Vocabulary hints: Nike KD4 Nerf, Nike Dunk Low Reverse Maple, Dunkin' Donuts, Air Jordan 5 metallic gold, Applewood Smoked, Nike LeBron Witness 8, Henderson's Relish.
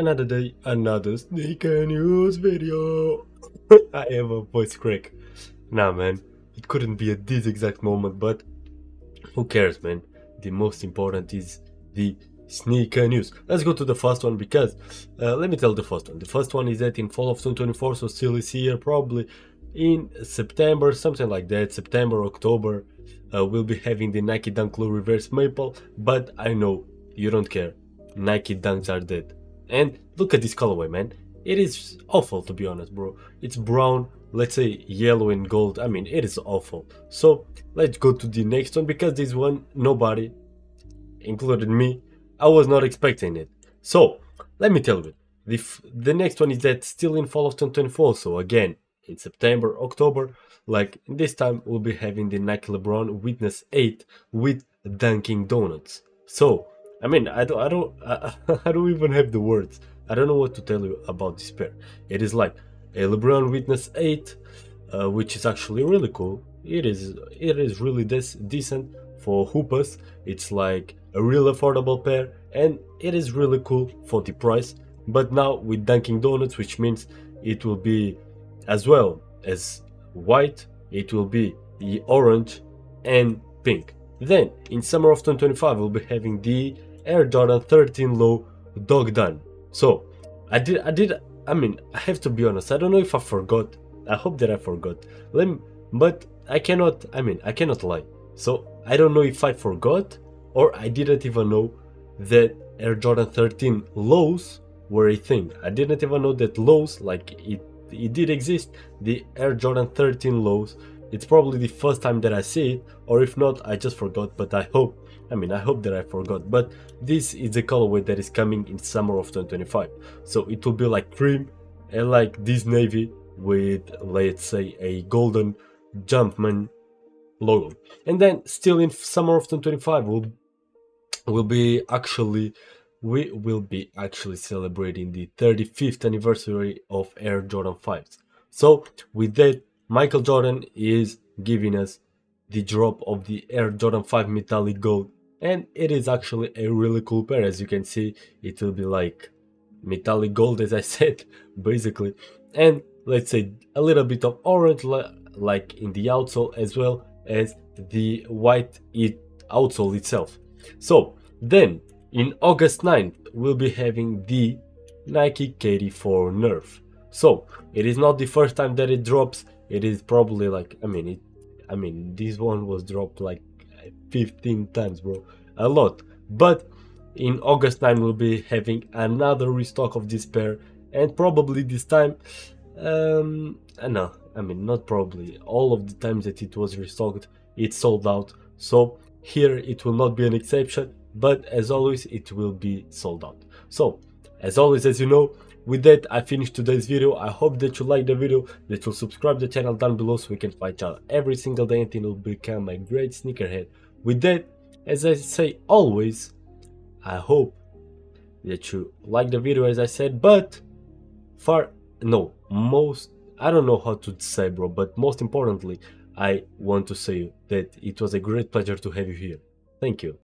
Another day, another sneaker news video. I have a voice crack. Nah, man, it couldn't be at this exact moment, but who cares, man? The most important is the sneaker news. Let's go to the first one, because let me tell the first one. The first one is that in fall of 2024, so still this year, probably in September, something like that, September, October, we'll be having the Nike Dunk Low Reverse Maple. But I know you don't care. Nike Dunks are dead. And look at this colorway, man. It is awful, to be honest, bro. It's brown, let's say yellow and gold. I mean, it is awful. So let's go to the next one, because this one nobody, including me, I was not expecting it. So let me tell you, the next one is that still in fall of 2024, so again in September, October, like this time we'll be having the Nike LeBron Witness 8 with Dunkin' Donuts. So I mean, I don't even have the words. I don't know what to tell you about this pair. It is like a LeBron Witness 8, which is actually really cool. It is really decent for hoopers. It's like a real affordable pair, and it is really cool for the price. But now with Dunkin' Donuts, which means it will be, as well as white, it will be the orange and pink. Then in summer of 2025, we'll be having the Air Jordan 13 Low Dog Done. So I have to be honest, I don't know if I forgot. I hope that I forgot. But I cannot lie. So I don't know if I forgot or I didn't even know that Air Jordan 13 lows were a thing. I didn't even know that lows, like it did exist, the Air Jordan 13 lows. It's probably the first time that I see it, or if not, I just forgot. But I hope that I forgot. But this is the colorway that is coming in summer of 2025. So it will be like cream and like this navy with, let's say, a golden Jumpman logo. And then still in summer of 2025, we will be actually celebrating the 35th anniversary of Air Jordan 5s. So with that, Michael Jordan is giving us the drop of the Air Jordan 5 metallic gold, and it is actually a really cool pair. As you can see, it will be like metallic gold, as I said, basically, and let's say a little bit of orange like in the outsole, as well as the white outsole itself. So then in August 9th, we'll be having the Nike KD4 Nerf. So it is not the first time that it drops. It is probably like, this one was dropped like 15 times, bro, a lot. But in August 9 we'll be having another restock of this pair, and probably this time, not probably, all of the times that it was restocked, it sold out. So here it will not be an exception, but as always, it will be sold out. So as always, as you know, with that, I finished today's video. I hope that you liked the video, that you'll subscribe to the channel down below so we can fight each other every single day until you'll become a great sneakerhead. With that, as I say always, I hope that you like the video, as I said, I don't know how to say, bro, but most importantly, I want to say that it was a great pleasure to have you here. Thank you.